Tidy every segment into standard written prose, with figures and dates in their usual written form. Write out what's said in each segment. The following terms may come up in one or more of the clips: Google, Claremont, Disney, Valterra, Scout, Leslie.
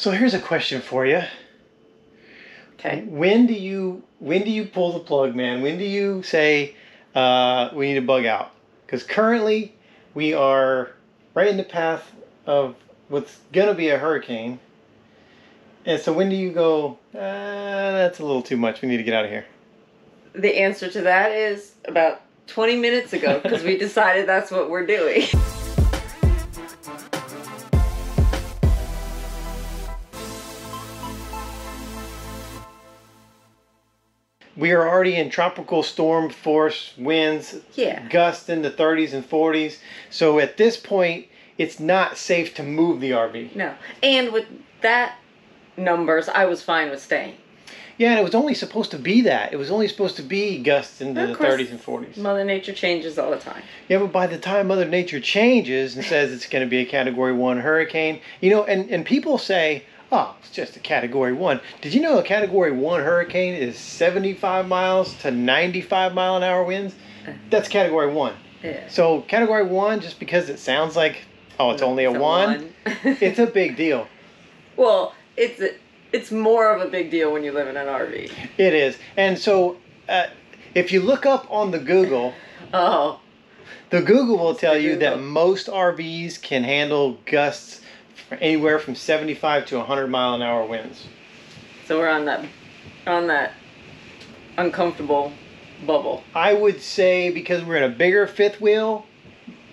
So here's a question for you. Okay. When do you pull the plug, man? When do you say we need to bug out? Because currently we are right in the path of what's gonna be a hurricane. And so when do you go, that's a little too much, we need to get out of here? The answer to that is about 20 minutes ago, because we decided that's what we're doing. We are already in tropical storm force winds, gusts in the 30s and 40s. So at this point, it's not safe to move the RV. No. And with that numbers, I was fine with staying. Yeah, and it was only supposed to be that. It was only supposed to be gusts into the 30s and 40s. Mother Nature changes all the time. Yeah, but by the time Mother Nature changes and says it's going to be a Category 1 hurricane, you know, and people say, oh, it's just a Category 1. Did you know a Category 1 hurricane is 75 miles to 95 mile an hour winds? That's Category 1. Yeah. So Category 1, just because it sounds like, oh, it's only a 1, it's a big deal. Well, it's more of a big deal when you live in an RV. It is. And so if you look up on the Google, the Google will tell you that most RVs can handle gusts anywhere from 75 to 100 mile an hour winds. So we're on that uncomfortable bubble. I would say because we're in a bigger fifth wheel,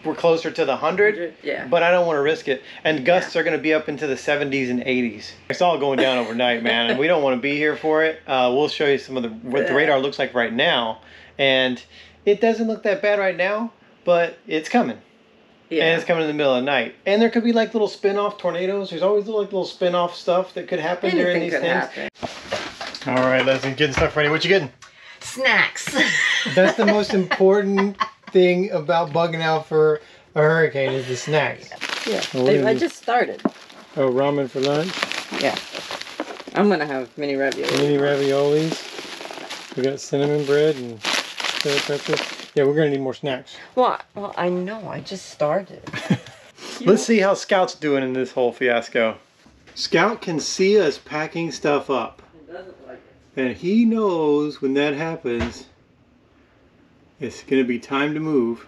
we're closer to the 100, but I don't want to risk it. And gusts are going to be up into the 70s and 80s. It's all going down overnight, man, and we don't want to be here for it. We'll show you some of what the radar looks like right now. And it doesn't look that bad right now, but it's coming. Yeah. And it's coming in the middle of the night. And there could be like little spin-off tornadoes. There's always like little spin-off stuff that could happen during these things. All right, Leslie, getting stuff ready. What you getting? Snacks. That's the most important thing about bugging out for a hurricane is the snacks. Yeah, I just started. Oh, ramen for lunch? Yeah. I'm going to have mini raviolis. Mini raviolis. We got cinnamon bread and chili peppers. Yeah, we're going to need more snacks. Well, I know. I just started. Let's see how Scout's doing in this whole fiasco. Scout can see us packing stuff up. He doesn't like it. And he knows when that happens, it's going to be time to move.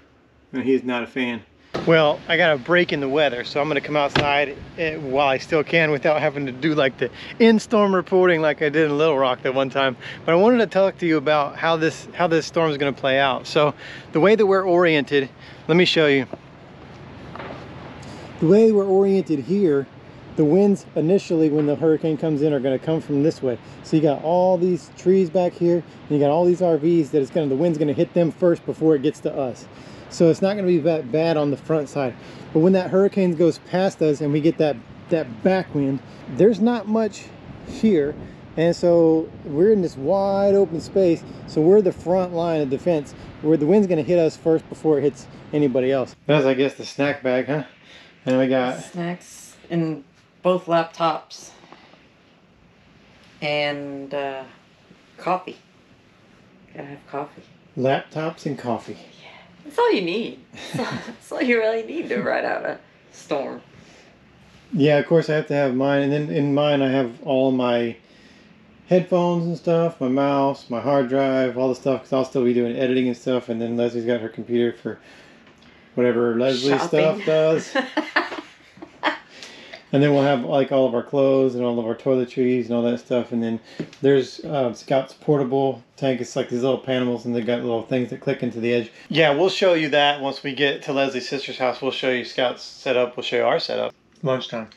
And he's not a fan. Well, I got a break in the weather, so I'm going to come outside while I still can without having to do like the in-storm reporting like I did in Little Rock that one time. But I wanted to talk to you about how this storm is going to play out. So the way that we're oriented, let me show you. The way we're oriented here, the winds initially when the hurricane comes in are going to come from this way. So you got all these trees back here, and you got all these RVs that the wind's going to hit them first before it gets to us. So it's not going to be that bad on the front side. But when that hurricane goes past us and we get that backwind, there's not much here. And so we're in this wide open space. So we're the front line of defense where the wind's going to hit us first before it hits anybody else. That's, I guess, the snack bag, huh? And we got snacks in both laptops and coffee. Gotta have coffee. Laptops and coffee. That's all you need. That's all you really need to ride out a storm. Yeah, of course I have to have mine. And then in mine I have all my headphones and stuff, my mouse, my hard drive, all the stuff. Because I'll still be doing editing and stuff. And then Leslie's got her computer for whatever Leslie stuff does. And then we'll have like all of our clothes and all of our toiletries and all that stuff. And then there's Scout's portable tank. It's like these little panels and they've got little things that click into the edge. Yeah, we'll show you that once we get to Leslie's sister's house. We'll show you Scout's setup. We'll show you our setup. Lunchtime.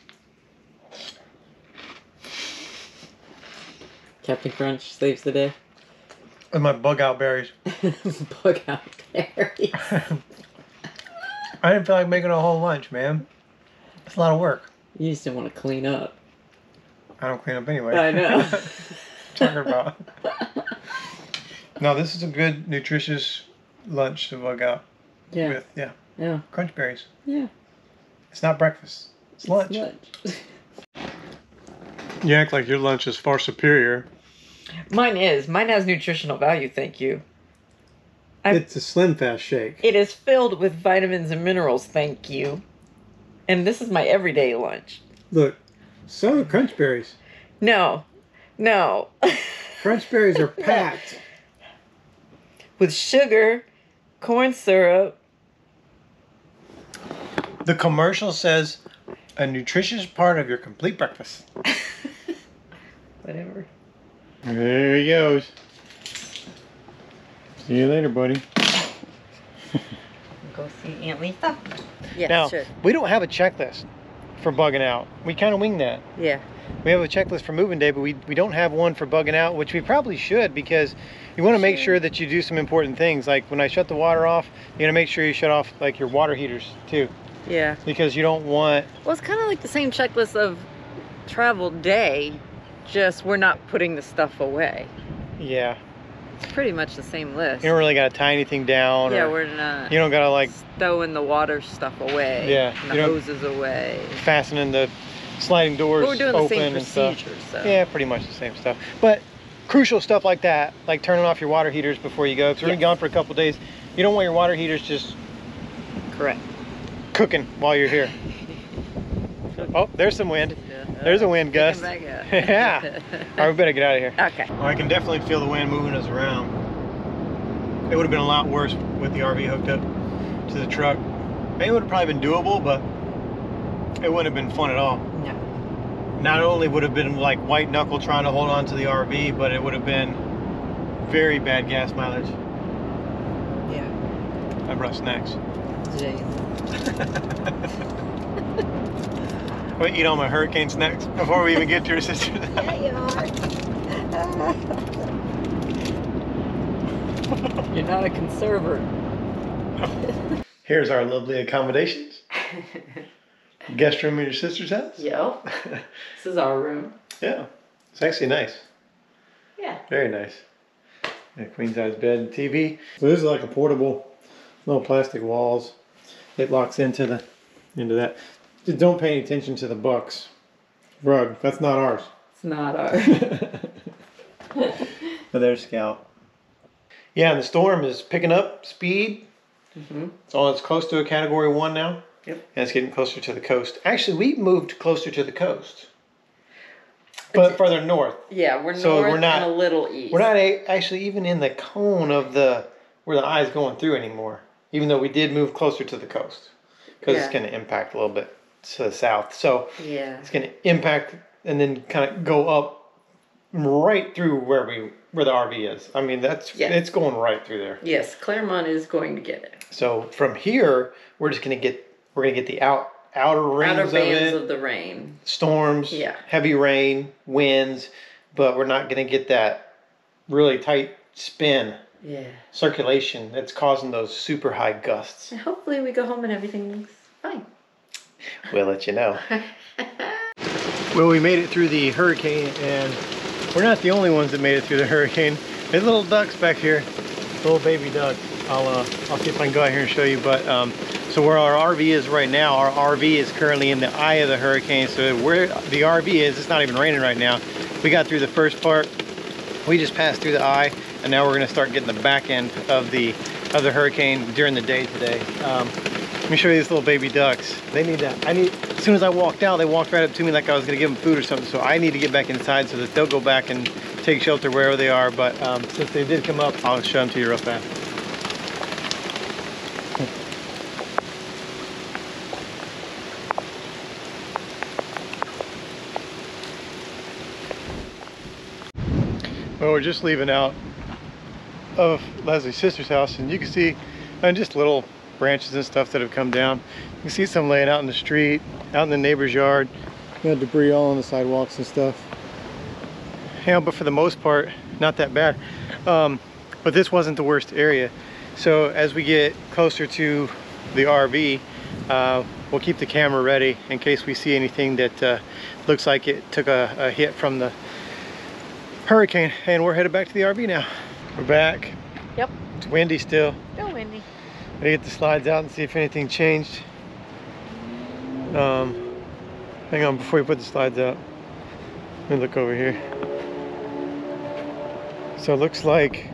Captain Crunch saves the day. And my bug out berries. Bug out berries. I didn't feel like making a whole lunch, man. It's a lot of work. You just didn't want to clean up. I don't clean up anyway. I know. Talking about. No, this is a good, nutritious lunch to bug out with. Yeah. Yeah. Crunch berries. Yeah. It's not breakfast. It's lunch. You act like your lunch is far superior. Mine is. Mine has nutritional value, thank you. It's a Slim Fast shake. It is filled with vitamins and minerals, thank you. And this is my everyday lunch. Look, So do Crunch Berries. No. No. Crunch Berries are packed. With sugar, corn syrup. The commercial says, a nutritious part of your complete breakfast. Whatever. There he goes. See you later, buddy. Go see Aunt Lisa. Yeah, now, sure. We don't have a checklist for bugging out. We kind of wing that. Yeah. We have a checklist for moving day, but we don't have one for bugging out, which we probably should, because you want to make sure that you do some important things. Like when I shut the water off, you want to make sure you shut off like your water heaters too. Yeah. Because you don't want... Well, it's kind of like the same checklist of travel day, just we're not putting the stuff away. Yeah. It's pretty much the same list. You don't really got to tie anything down. Yeah, or we're not. You don't got to like... Throwing the water stuff away. Yeah. And the hoses away. Fastening the sliding doors open and stuff. We're doing the same procedures, so. Yeah, pretty much the same stuff. But crucial stuff like that, like turning off your water heaters before you go. Because we're going to be gone for a couple days. You don't want your water heaters just... Correct. Cooking while you're here. Oh, there's some wind. There's a wind gust. Yeah. All right, we better get out of here. Okay. Well, I can definitely feel the wind moving us around. It would have been a lot worse with the RV hooked up to the truck. It would have probably been doable, but it wouldn't have been fun at all. No. Not only would have been like white knuckle trying to hold on to the RV, but it would have been very bad gas mileage. Yeah. I brought snacks. I'm gonna eat all my hurricane snacks before we even get to your sister's house. Yeah, you are. You're not a conserver. No. Here's our lovely accommodations. Guest room at your sister's house. Yeah. This is our room. Yeah. It's actually nice. Yeah. Very nice. Yeah, queen size bed and TV. So this is like a portable, no plastic walls. It locks into the that. Just don't pay any attention to the Bucks rug. That's not ours. It's not ours. But there's Scout. Yeah, and the storm is picking up speed. Mm-hmm. So it's close to a Category 1 now. Yep. And it's getting closer to the coast. Actually, we moved closer to the coast, but further north. Yeah, we're so north and a little east. We're not actually even in the cone of the where the eye's going through anymore. Even though we did move closer to the coast, because it's going to impact a little bit to the south. So it's going to impact and then kind of go up right through where the RV is. I mean, that's it's going right through there. Yes, Claremont is going to get it. So from here, we're just going to get the outer rings of it. Outer bands of the rain. Storms, heavy rain, winds, but we're not going to get that really tight spin. Yeah. Circulation that's causing those super high gusts. And hopefully we go home and everything's fine. We'll let you know. Well, we made it through the hurricane, and we're not the only ones that made it through the hurricane. There's little ducks back here, little baby ducks. I'll see if I can go out here and show you. But so where our RV is right now, our RV is currently in the eye of the hurricane. So where the RV is, it's not even raining right now. We got through the first part. We just passed through the eye, and now we're gonna start getting the back end of the hurricane during the day today. Let me show you these little baby ducks. They need that. As soon as I walked out, they walked right up to me like I was gonna give them food or something. So I need to get back inside so that they'll go back and take shelter wherever they are. But since they did come up, I'll show them to you real fast. Well, we're just leaving out of Leslie's sister's house, and you can see just little branches and stuff that have come down. You can see some laying out in the street, out in the neighbor's yard. We had debris all on the sidewalks and stuff. Yeah, but for the most part, not that bad. But this wasn't the worst area. So as we get closer to the RV, we'll keep the camera ready in case we see anything that looks like it took a hit from the hurricane. And we're headed back to the RV now. We're back. Yep. It's windy still. Still windy. Gotta get the slides out and see if anything changed. Hang on, before you put the slides out, let me look over here. So it looks like,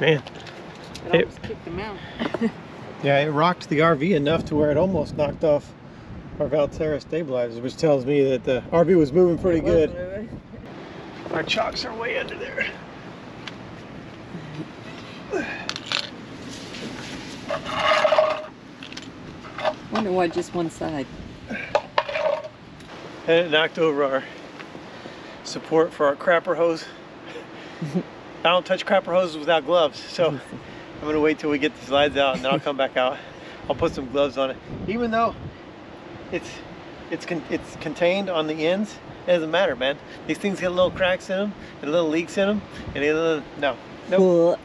man, it almost kicked them out. Yeah, it rocked the RV enough to where it almost knocked off our Valterra stabilizers, which tells me that the RV was moving pretty good. Our chocks are way under there. Wonder why just one side. And it knocked over our support for our crapper hose. I don't touch crapper hoses without gloves, so I'm gonna wait till we get the slides out and then I'll come back out. I'll put some gloves on it. Even though it's contained on the ends, it doesn't matter, man. These things get little cracks in them and little leaks in them and a little, no.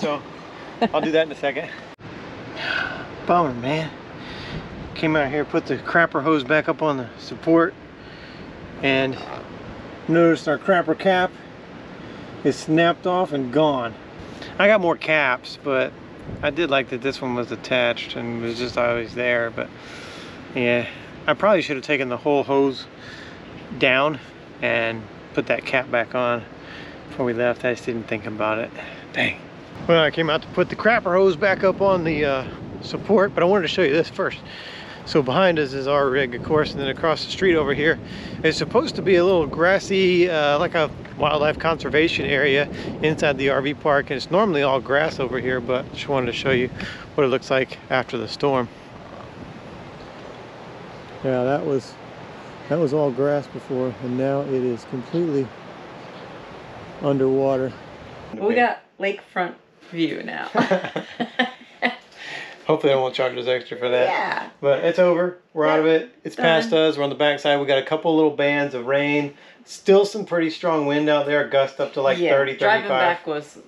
So I'll do that in a second. Bummer, man. Came out here, put the crapper hose back up on the support, and noticed our crapper cap is snapped off and gone. I got more caps, but I did like that this one was attached and was just always there. But yeah, I probably should have taken the whole hose down and put that cap back on before we left. I just didn't think about it. Dang. Well, I came out to put the crapper hose back up on the support, but I wanted to show you this first. So behind us is our rig, of course, and then across the street over here is supposed to be a little grassy, like a wildlife conservation area inside the RV park, and it's normally all grass over here, but just wanted to show you what it looks like after the storm. Yeah, that was all grass before, and now it is completely underwater. We got lakefront view now. Hopefully they won't charge us extra for that. Yeah. But it's over. We're out of it. It's past us. We're on the backside. We got a couple little bands of rain. Still some pretty strong wind out there. Gust up to like 30, 35. Driving back was,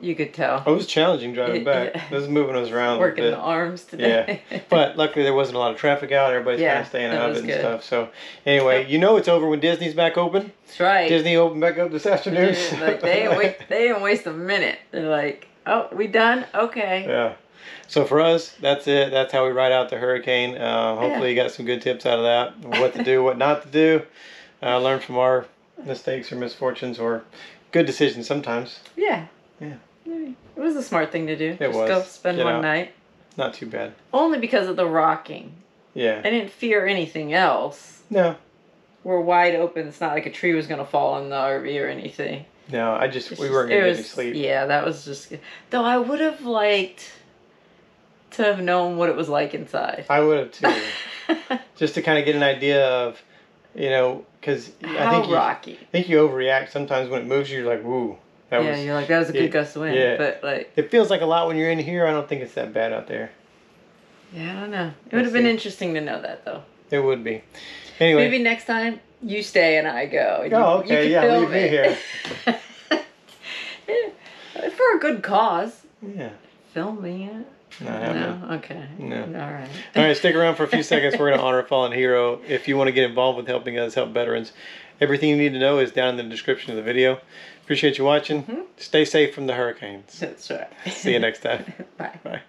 you could tell. It was challenging driving back. It was moving us around. Working the arms today. Yeah. But luckily there wasn't a lot of traffic out. Everybody's kind of staying out of it and stuff. So anyway, you know it's over when Disney's back open. That's right. Disney opened back up this afternoon. Like, they didn't waste a minute. They're like, oh, we done? Okay. Yeah. So for us, that's it. That's how we ride out the hurricane. Hopefully you got some good tips out of that. What to do, what not to do. Learn from our mistakes or misfortunes or good decisions sometimes. Yeah. Yeah. It was a smart thing to do. It was. Just go spend one night. Not too bad. Only because of the rocking. Yeah. I didn't fear anything else. No. We're wide open. It's not like a tree was going to fall on the RV or anything. No, I just, we weren't going to get any sleep. Yeah, that was just, though I would have liked to have known what it was like inside. I would have too. Just to kind of get an idea of, you know, because I think you overreact sometimes when it moves. You're like, woo. That was, you're like, that was a good gust of wind. Yeah. But like, it feels like a lot when you're in here. I don't think it's that bad out there. Yeah, I don't know. It would have been interesting to know that though. It would be. Anyway. Maybe next time you stay and I go. And oh, okay. You can leave me here. For a good cause. Yeah. Film me in it. No. Okay. No. All right. All right, stick around for a few seconds. We're going to honor a fallen hero. If you want to get involved with helping us help veterans, everything you need to know is down in the description of the video. Appreciate you watching. Stay safe from the hurricanes. That's right. See you next time. Bye. Bye.